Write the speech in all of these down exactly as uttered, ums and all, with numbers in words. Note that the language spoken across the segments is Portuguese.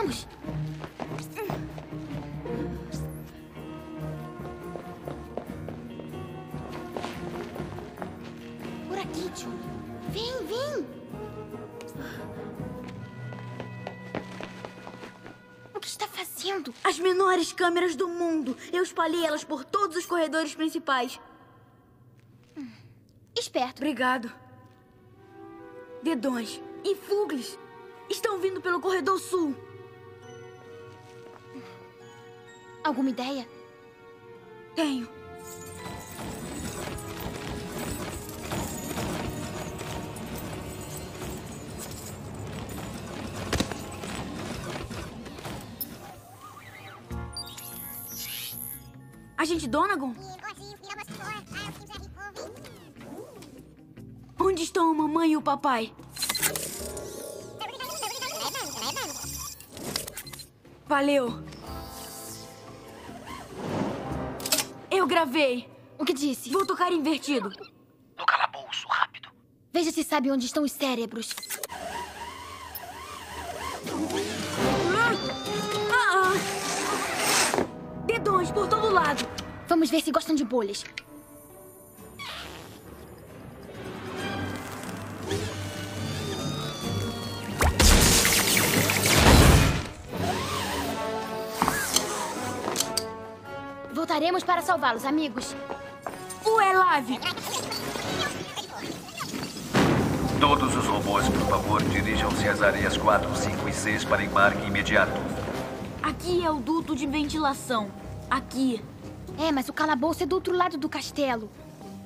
Vamos! Por aqui, John. Vem, vem! O que está fazendo? As menores câmeras do mundo. Eu espalhei elas por todos os corredores principais. Hum. Esperto. Obrigado. Dedões e fugles estão vindo pelo corredor sul. Alguma ideia? Tenho. Agente Donagon? Onde estão a mamãe e o papai? Valeu. Eu gravei. O que disse? Vou tocar invertido. No calabouço, rápido. Veja se sabe onde estão os cérebros. Ah, ah. Dedões por todo lado. Vamos ver se gostam de bolhas. Voltaremos para salvá-los, amigos. O Elave! Todos os robôs, por favor, dirijam-se às áreas quatro, cinco e seis para embarque imediato. Aqui é o duto de ventilação. Aqui. É, mas o calabouço é do outro lado do castelo.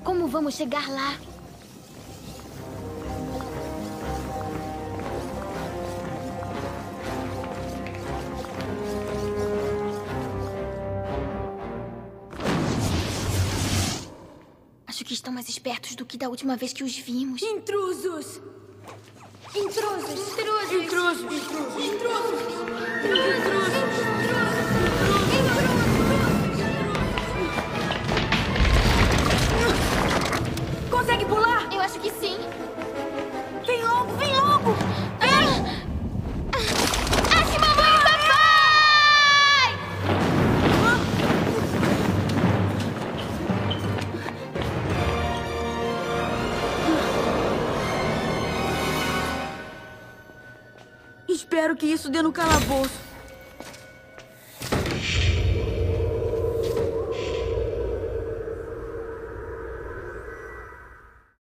Como vamos chegar lá? Acho que estão mais espertos do que da última vez que os vimos. Intrusos! Intrusos! Intrusos! Intrusos! Intrusos! Intrusos! Intrusos! Intrusos! Intrusos! Consegue pular? Eu acho que sim. Vem logo! Vem logo! Espero que isso dê no calabouço.